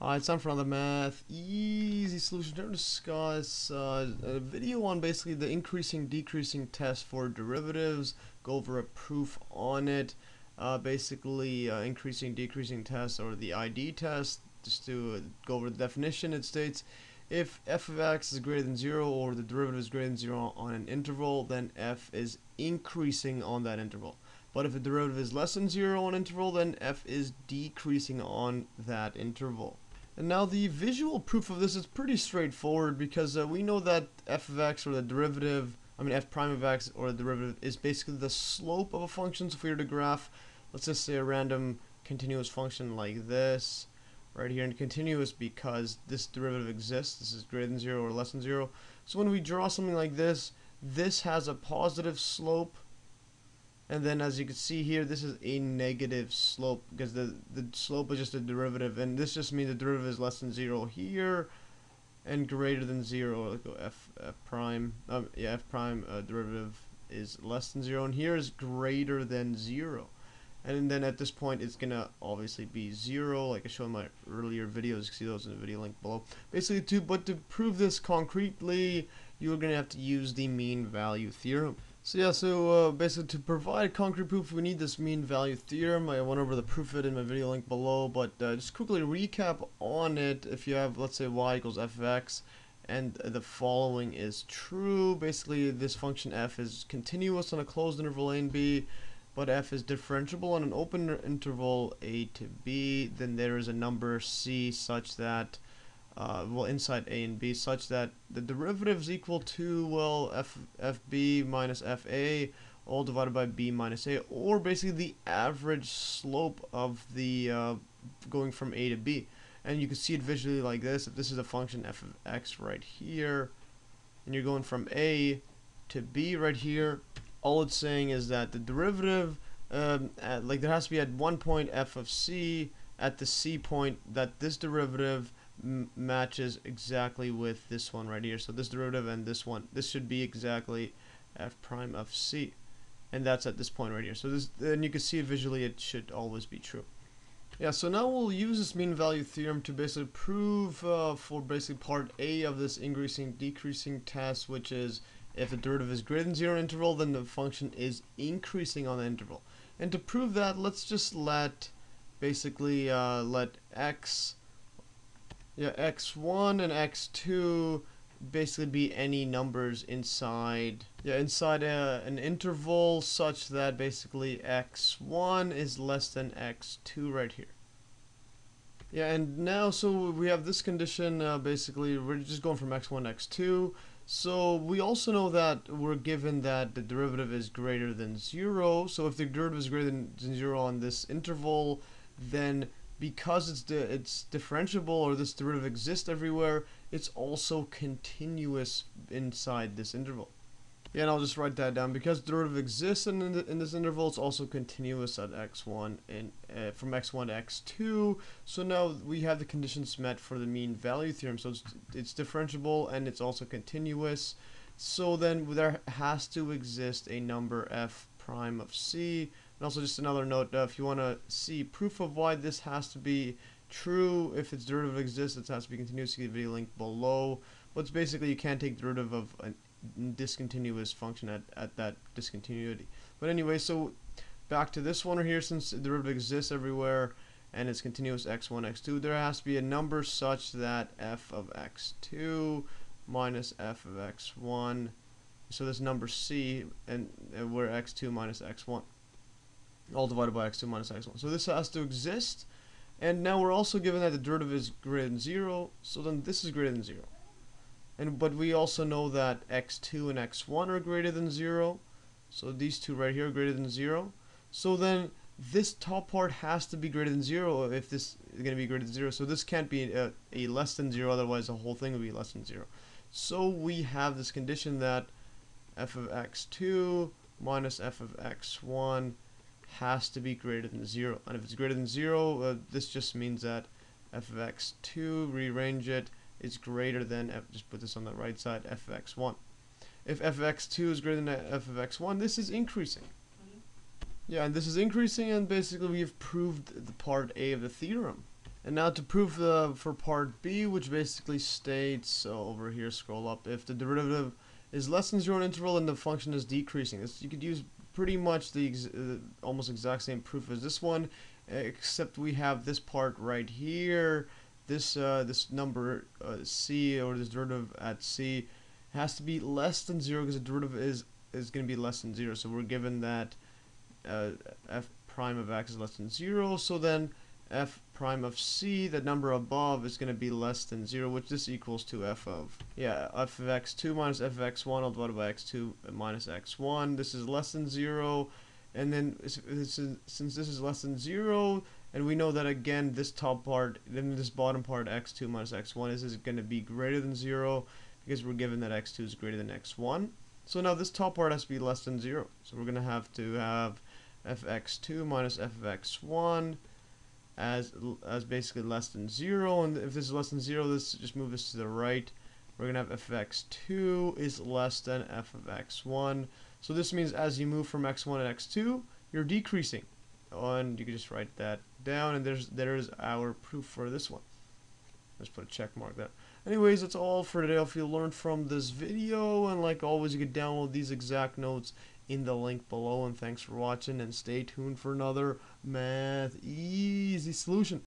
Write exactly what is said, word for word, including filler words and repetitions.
Hi, it's time for another Math Easy Solutions. We're going to discuss uh, a video on basically the increasing decreasing test for derivatives. Go over a proof on it. Uh, basically, uh, increasing decreasing test, or the I D test. Just to go over the definition, it states if f of x is greater than zero, or the derivative is greater than zero on an interval, then f is increasing on that interval. But if the derivative is less than zero on an interval, then f is decreasing on that interval. And now the visual proof of this is pretty straightforward, because uh, we know that f of x, or the derivative, I mean f prime of x, or the derivative, is basically the slope of a function. So if we were to graph, let's just say a random continuous function like this, right here, and continuous because this derivative exists, this is greater than zero or less than zero. So when we draw something like this, this has a positive slope, and then as you can see here, this is a negative slope, because the, the slope is just a derivative, and this just means the derivative is less than zero here and greater than zero. Let's go f, f prime, um, yeah, f prime uh, derivative is less than zero, and here is greater than zero. And then at this point, it's gonna obviously be zero, like I showed in my earlier videos. You can see those in the video link below. Basically, to, but to prove this concretely, you're gonna have to use the mean value theorem. So yeah, so uh, basically to provide concrete proof, we need this mean value theorem. I went over the proof of it in my video link below, but uh, just quickly recap on it. If you have, let's say, y equals f of x, and the following is true. Basically, this function f is continuous on a closed interval a and b, but f is differentiable on an open interval a to b. Then there is a number c such that, Uh, well, inside a and b, such that the derivative is equal to, well, f fb minus fa all divided by b minus a, or basically the average slope of the uh, going from a to b. And you can see it visually like this. If this is a function f of x right here, and you're going from a to b right here, all it's saying is that the derivative, um, at, like there has to be at one point f of c, at the c point, that this derivative M matches exactly with this one right here. So this derivative and this one, this should be exactly f prime of c, and that's at this point right here. So this, and you can see it visually, it should always be true. Yeah, so now we'll use this mean value theorem to basically prove uh, for basically part A of this increasing decreasing test, which is if the derivative is greater than zero interval, then the function is increasing on the interval. And to prove that, let's just let basically uh, let x Yeah, x one and x two basically be any numbers inside yeah inside a, an interval such that basically x one is less than x two right here. Yeah, and now so we have this condition. Uh, basically, we're just going from x one to x two. So we also know that we're given that the derivative is greater than zero. So if the derivative is greater than zero on this interval, then because it's di it's differentiable, or this derivative exists everywhere, it's also continuous inside this interval. Yeah, and I'll just write that down. Because derivative exists in, in, the, in this interval, it's also continuous at x one and uh, from x one to x two. So now we have the conditions met for the mean value theorem. So it's, it's differentiable and it's also continuous. So then there has to exist a number f prime of c. And also just another note, uh, if you want to see proof of why this has to be true, if its derivative exists, it has to be continuous, see the video link below. But it's basically you can't take derivative of a discontinuous function at, at that discontinuity. But anyway, so back to this one right here, since the derivative exists everywhere and it's continuous x one, x two, there has to be a number such that f of x two minus f of x one, so this number c, and, and where x two minus x one, all divided by x two minus x one. So this has to exist. And now we're also given that the derivative is greater than zero, so then this is greater than zero. And but we also know that x two and x one are greater than zero, so these two right here are greater than zero. So then this top part has to be greater than zero if this is going to be greater than zero. So this can't be a, a less than zero, otherwise the whole thing would be less than zero. So we have this condition that f of x two minus f of x one has to be greater than zero. And if it's greater than zero, uh, this just means that f of x two, rearrange it, is greater than, f, just put this on the right side, f of x one. If f of x two is greater than f of x one, this is increasing. Mm-hmm. Yeah, and this is increasing, and basically we have proved the part A of the theorem. And now to prove the, for part B, which basically states, so over here scroll up, if the derivative is less than zero in interval and the function is decreasing. This, you could use pretty much the ex uh, almost exact same proof as this one, except we have this part right here. This uh, this number uh, C, or this derivative at C, has to be less than zero because the derivative is is going to be less than zero. So we're given that uh, f prime of x is less than zero. So then f prime of c, the number above, is going to be less than zero, which this equals to f of, yeah, f of x two minus f of x one all divided by x two minus x one. This is less than zero, and then this is, since this is less than zero, and we know that again this top part, then this bottom part, x two minus x one, this is going to be greater than zero because we're given that x two is greater than x one. So now this top part has to be less than zero, so we're going to have to have f of x two minus f of x one as as basically less than zero, and if this is less than zero, let's just move this to the right. We're gonna have f of x two is less than f of x one. So this means as you move from x one to x two, you're decreasing. Oh, and you can just write that down, and there's there's our proof for this one. Let's put a check mark there. Anyways, that's all for today. If you learned from this video, and like always, you can download these exact notes in the link below, and thanks for watching, and stay tuned for another Math Easy Solution.